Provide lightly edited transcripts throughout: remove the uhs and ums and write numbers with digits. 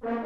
There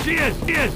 she is! She is!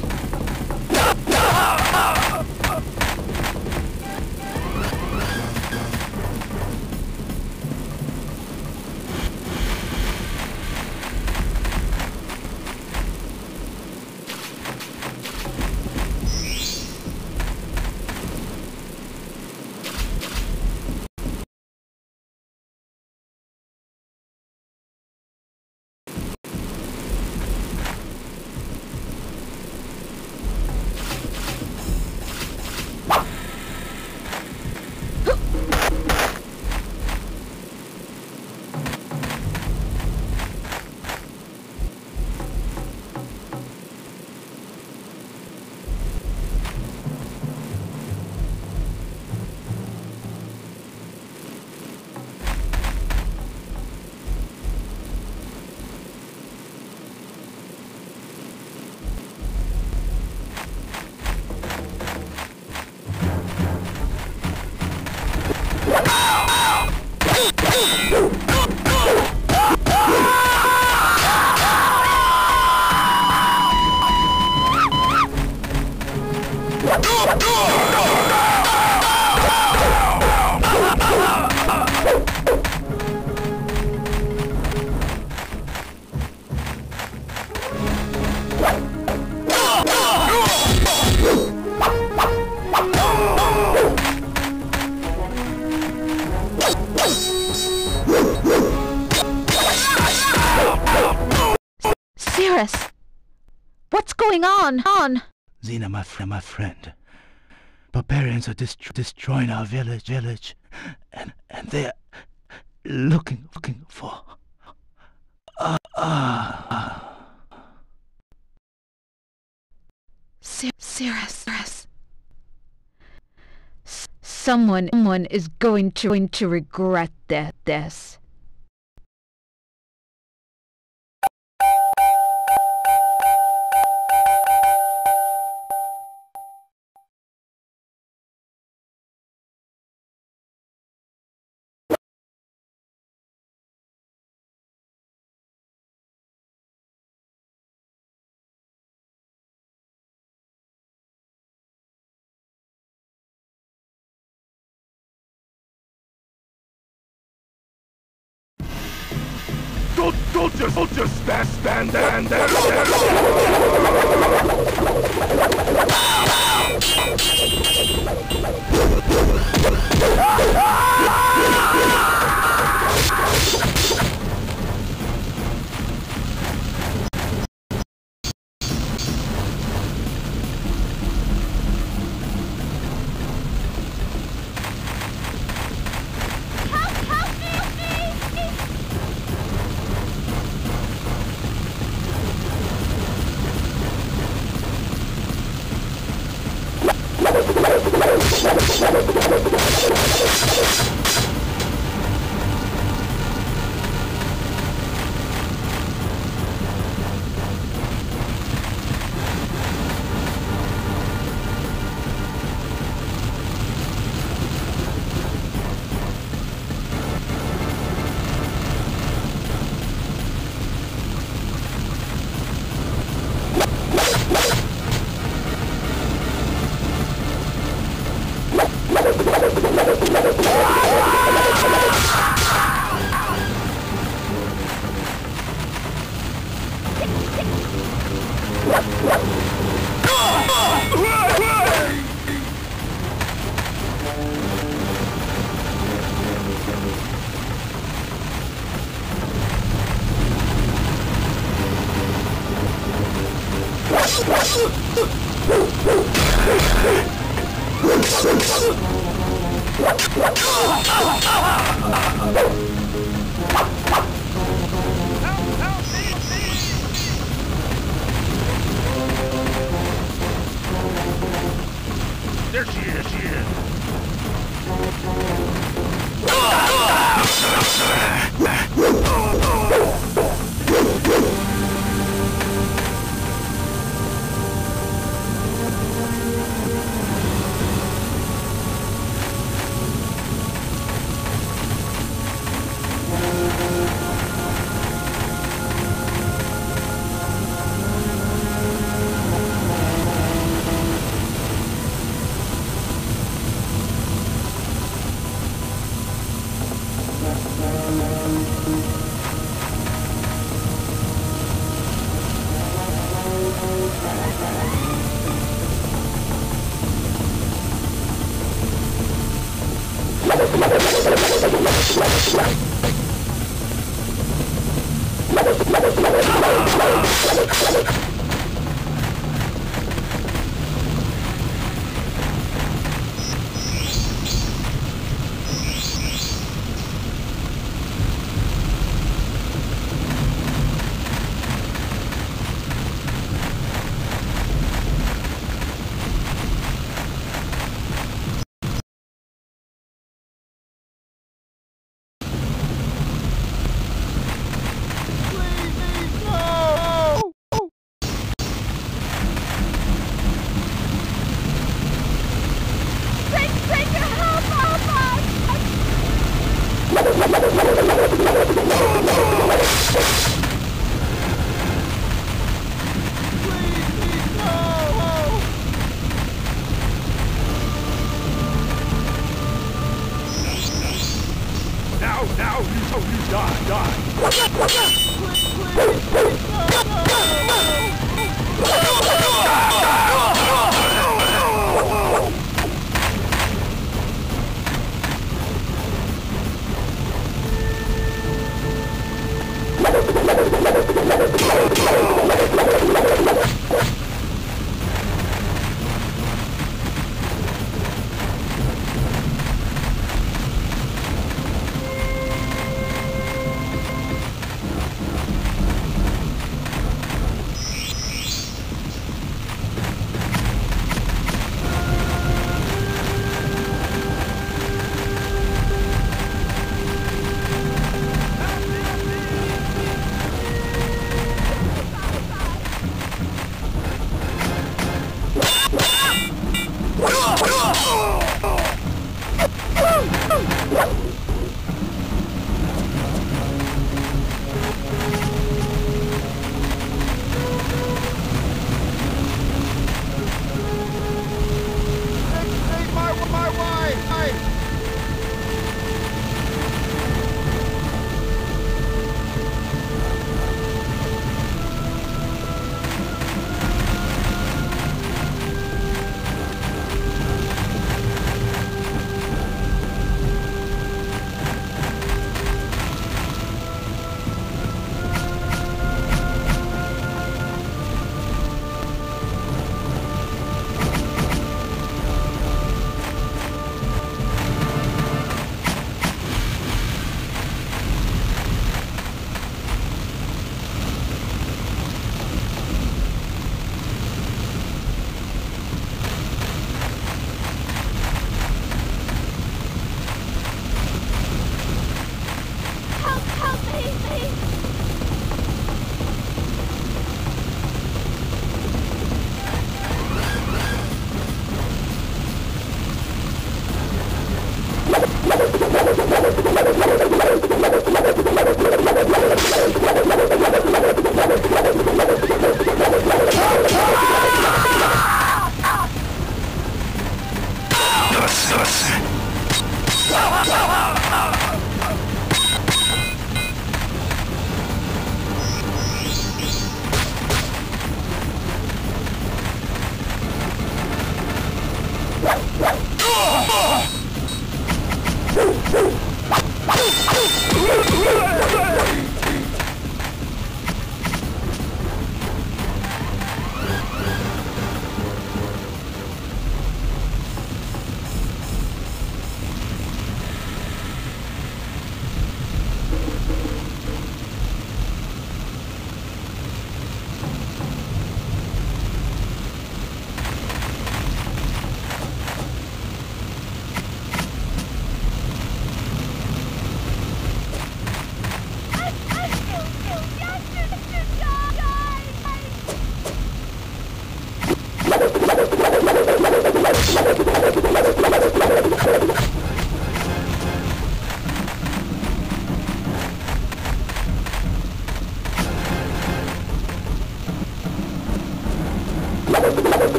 Sirus! What's going on? Xena, my friend. Barbarians are destroying our village, and they're looking for... Sirus. Someone is going to regret this. Don't just stand there.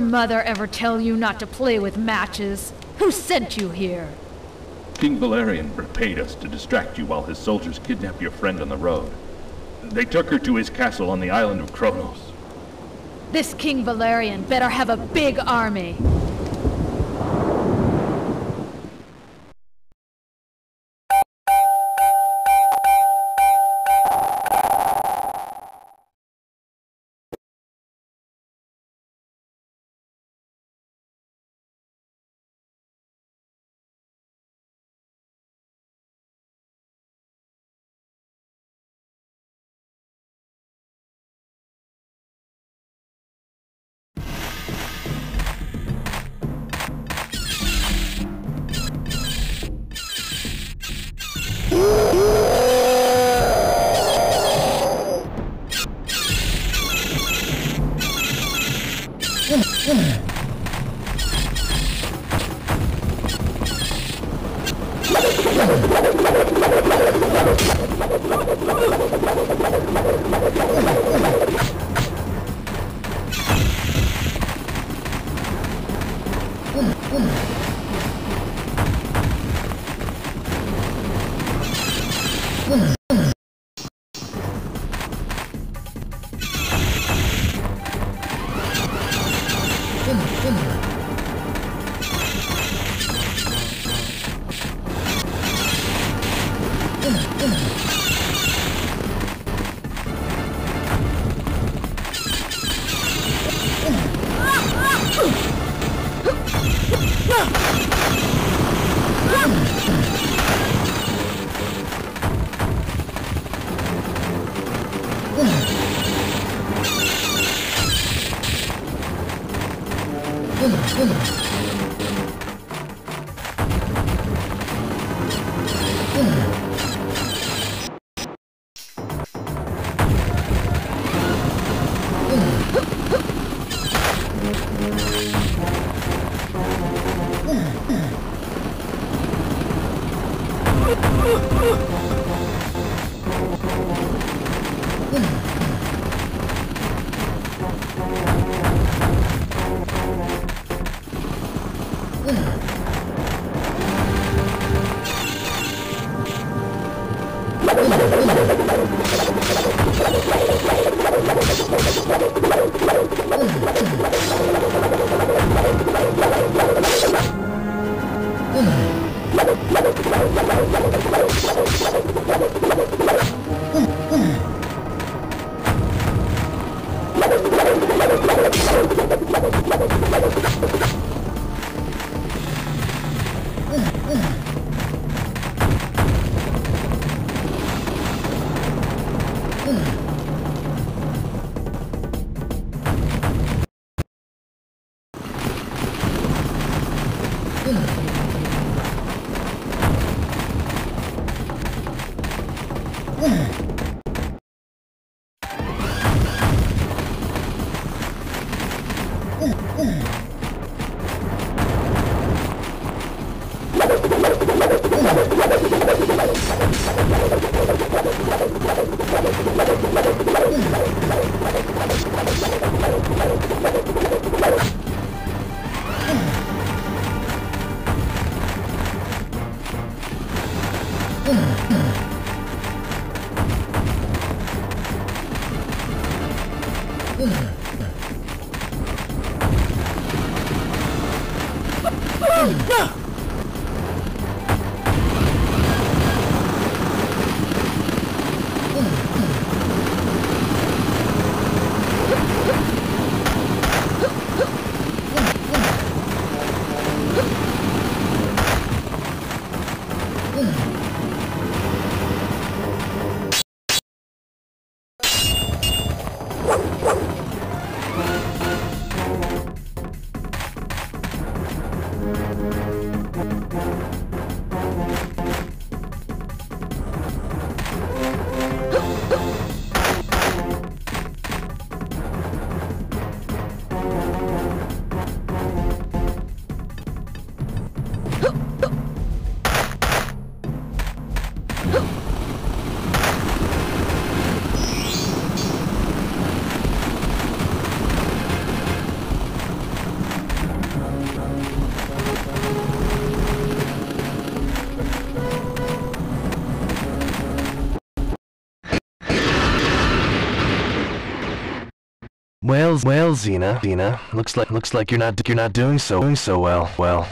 Mother ever tell you not to play with matches? Who sent you here? King Valerian repaid us to distract you while his soldiers kidnapped your friend on the road. They took her to his castle on the island of Kronos. This King Valerian better have a big army. Well, Xena, looks like you're not doing so well. Well,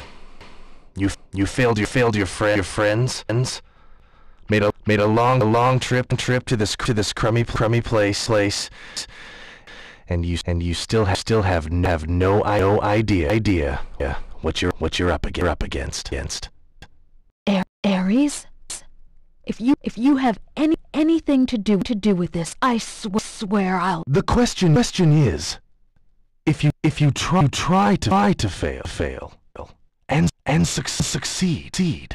you failed your friends. Made a long trip to this crummy place, and you still have no idea what you're up against. Ares, if you have anything to do with this, I swear I'll. The question is, if you try to fail, and succeed,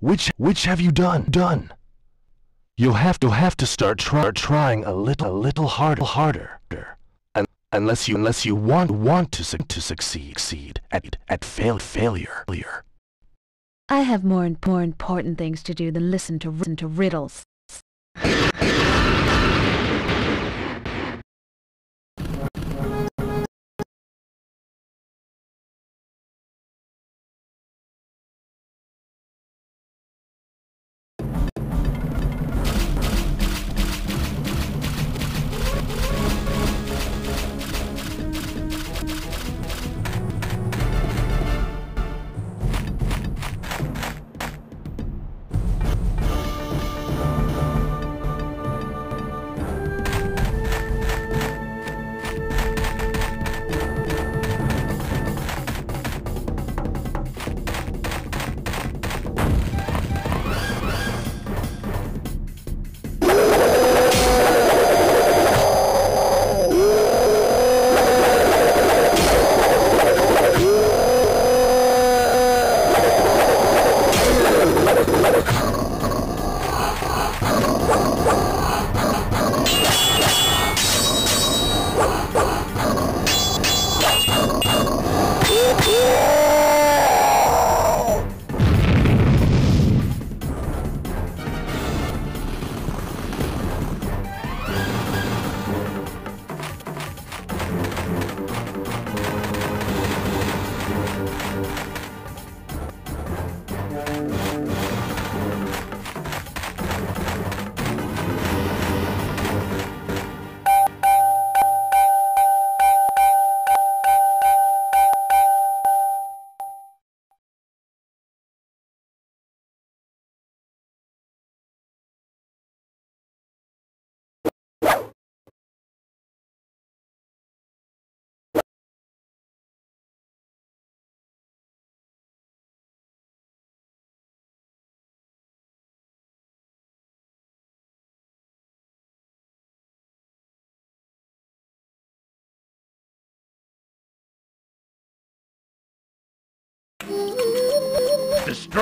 which have you done? You'll have to start trying a little harder, unless you want to succeed at failure. I have more important things to do than listen to riddles.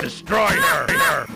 Destroy her!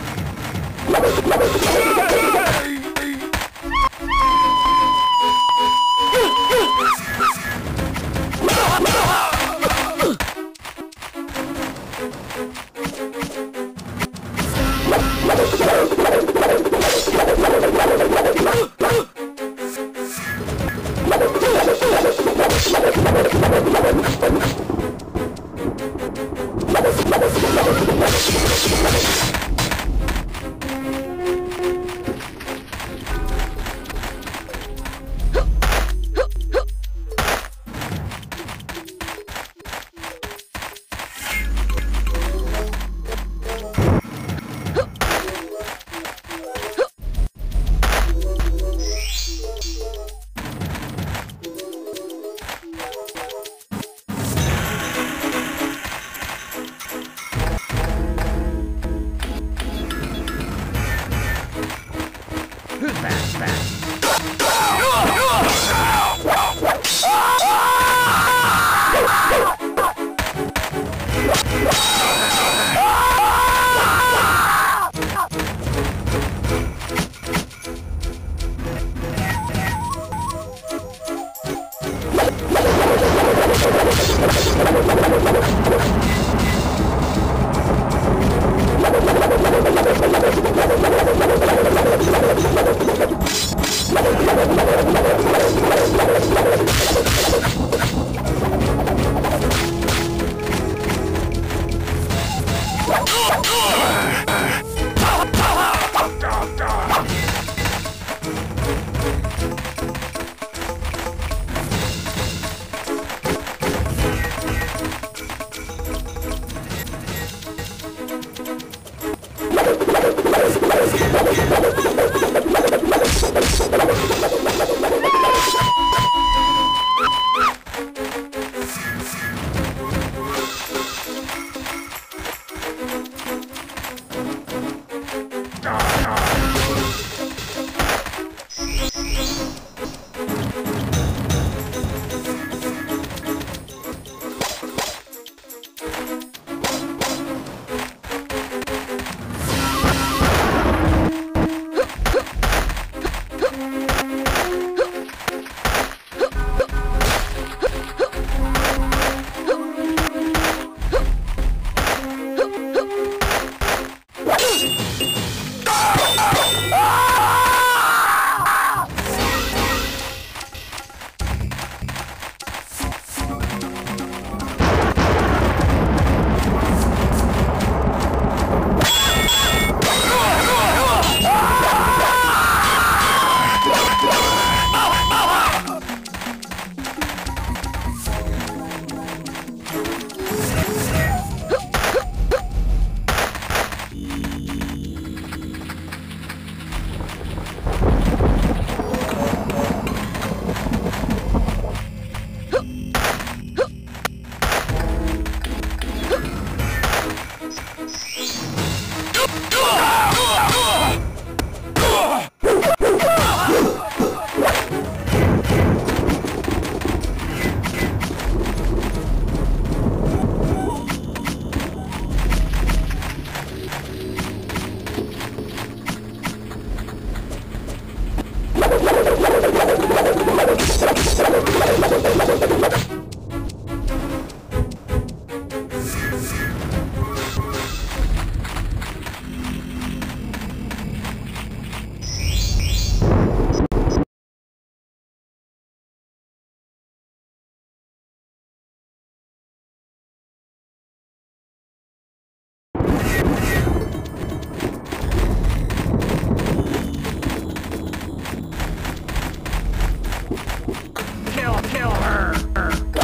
Kill her!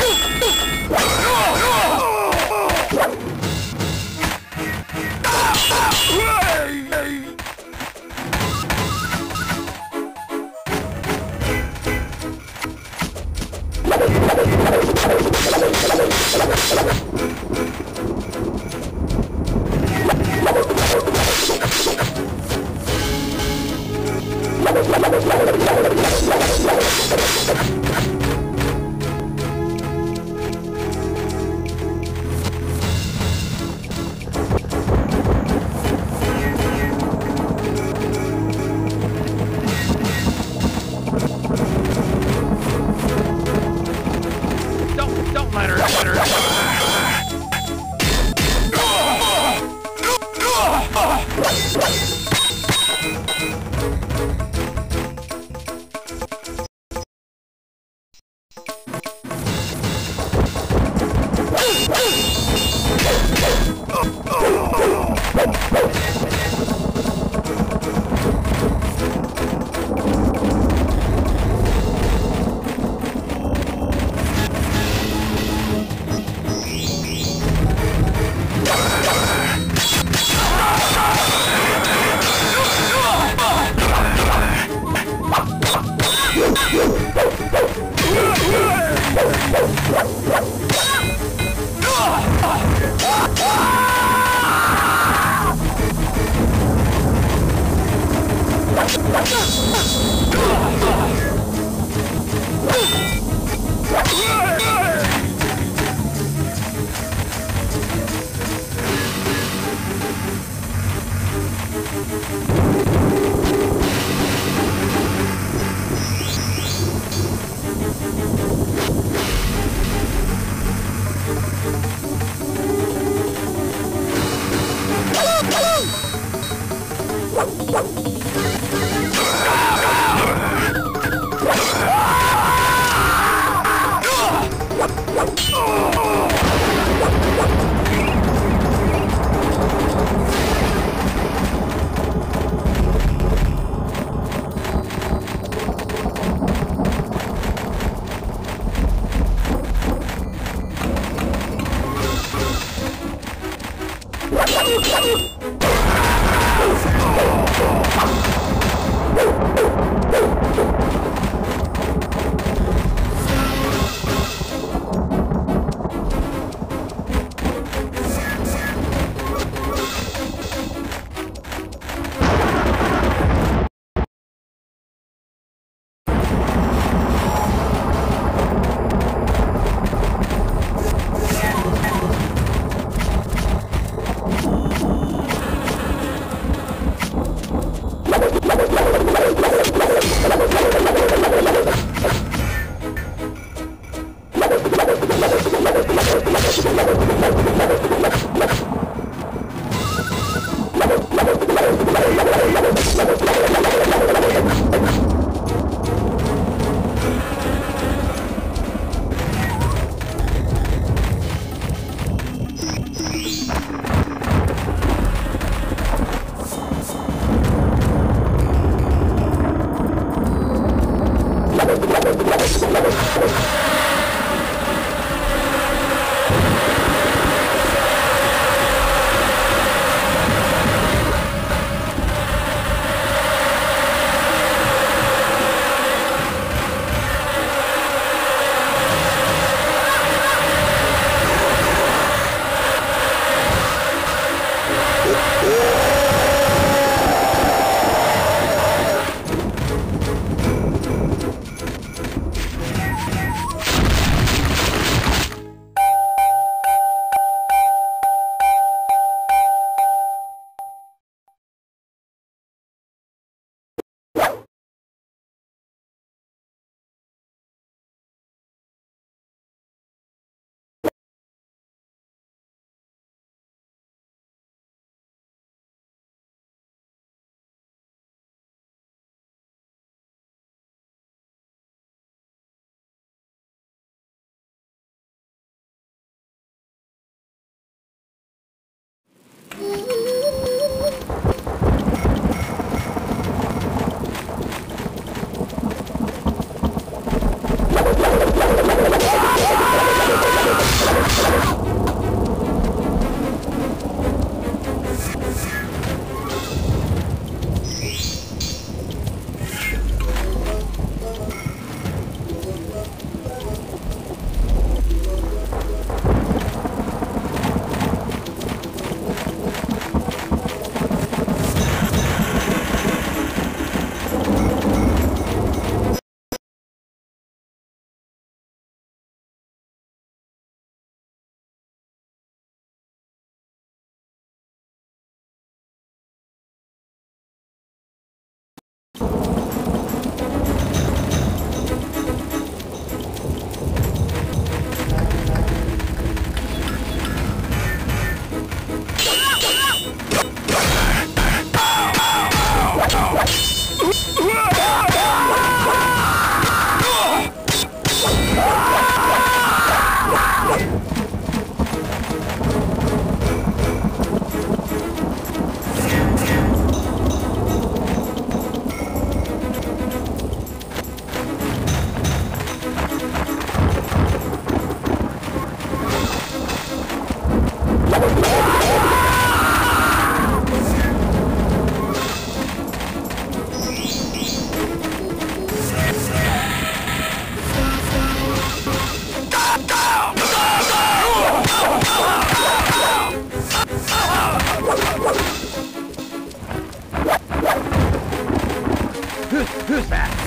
Who's that?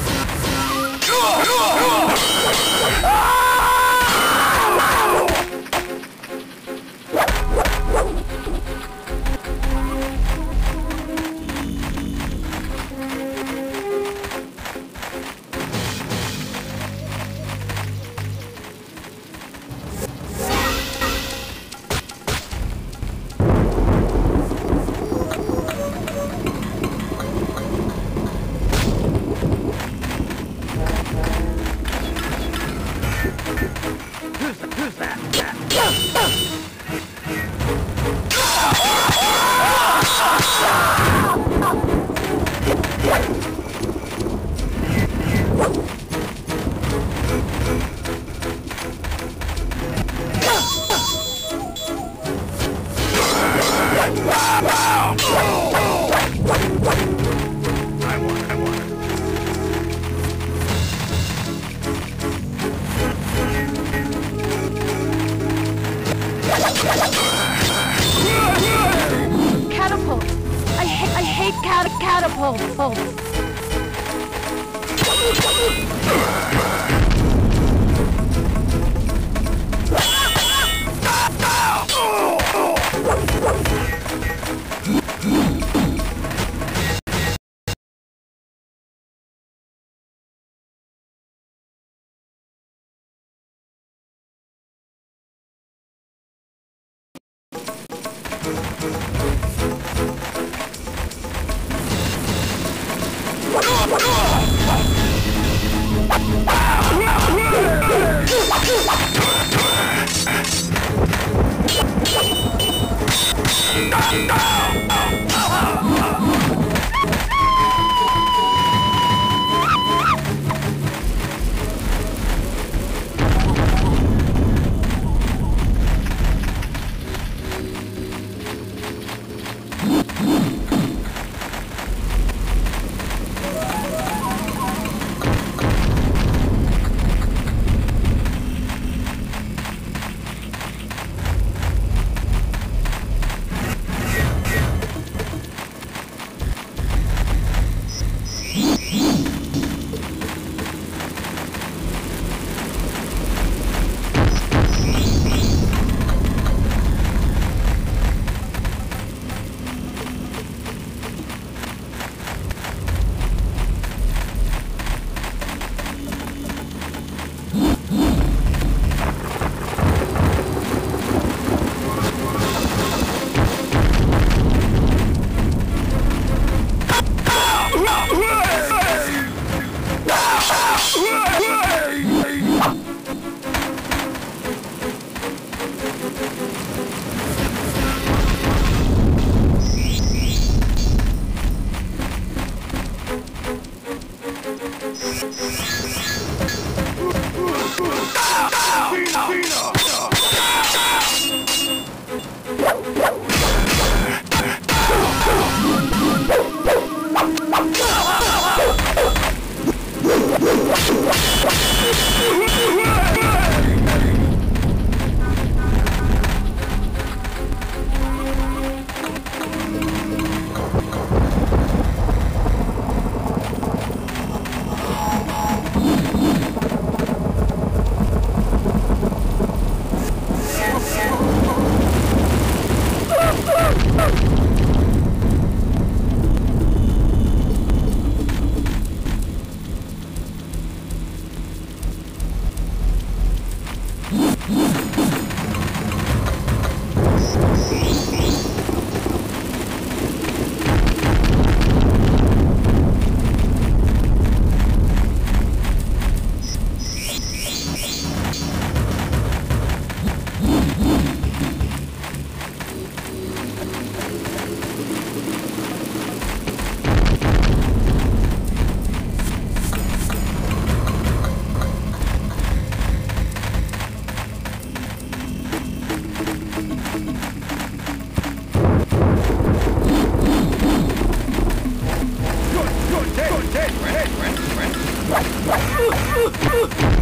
Good!